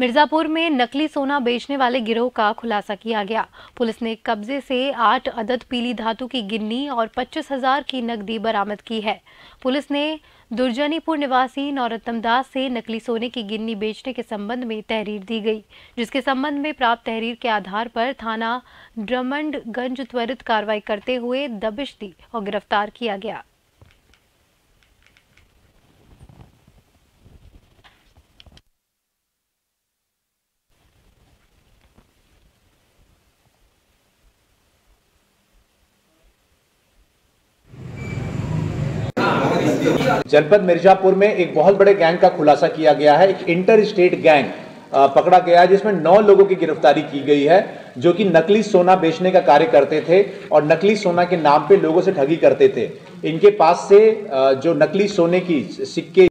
मिर्जापुर में नकली सोना बेचने वाले गिरोह का खुलासा किया गया। पुलिस ने कब्जे से 8 अदद पीली धातु की गिन्नी और 25,000 की नकदी बरामद की है। पुलिस ने दुर्जनीपुर निवासी नौरत्तम दास से नकली सोने की गिन्नी बेचने के संबंध में तहरीर दी गई, जिसके संबंध में प्राप्त तहरीर के आधार पर थाना ड्रमंडगंज त्वरित कार्रवाई करते हुए दबिश दी और गिरफ्तार किया गया। जनपद मिर्जापुर में एक बहुत बड़े गैंग का खुलासा किया गया है। एक इंटर स्टेट गैंग पकड़ा गया है, जिसमें 9 लोगों की गिरफ्तारी की गई है, जो कि नकली सोना बेचने का कार्य करते थे और नकली सोना के नाम पे लोगों से ठगी करते थे। इनके पास से जो नकली सोने की सिक्के